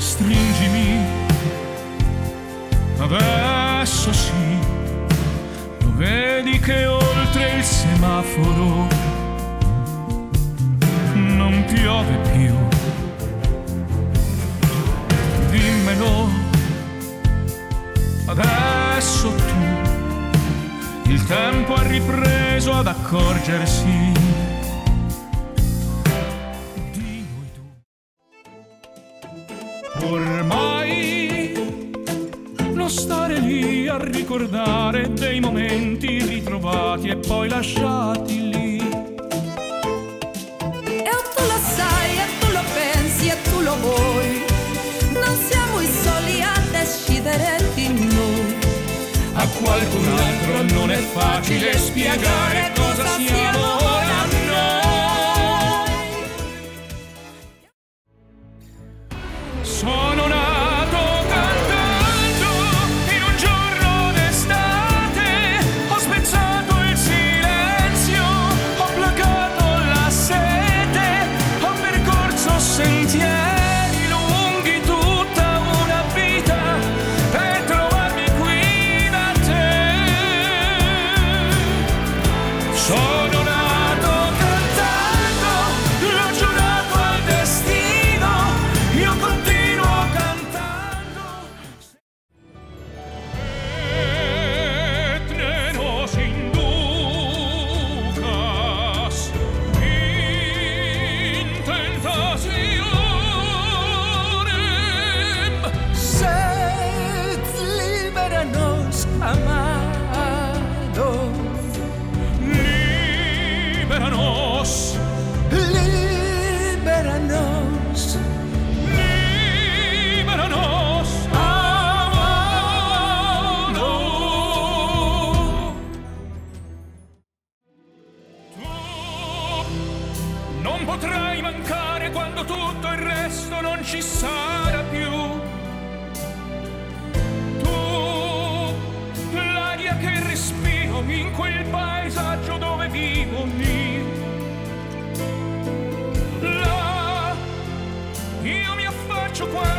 Stringimi adesso sì, lo vedi che oltre il semaforo non piove più. Dimmelo adesso tu, il tempo ha ripreso ad accorgersi. Ormai non stare lì a ricordare dei momenti ritrovati e poi lasciati lì. E tu lo sai, e tu lo pensi, e tu lo vuoi. Non siamo i soli a decidere di noi. A qualcun altro non è facile spiegare cosa siamo ora noi. Sono nato cantando in un giorno d'estate, ho spezzato il silenzio, ho placato la sete, ho percorso sentieri lunghi tutta una vita per trovarmi qui da te. Sono nato cantando, l'ho giurato al destino, io continuo. Non potrai mancare quando tutto il resto non ci sarà più. Tu, l'aria che respiro in quel paesaggio dove vivo lì. Là, io mi affaccio qua.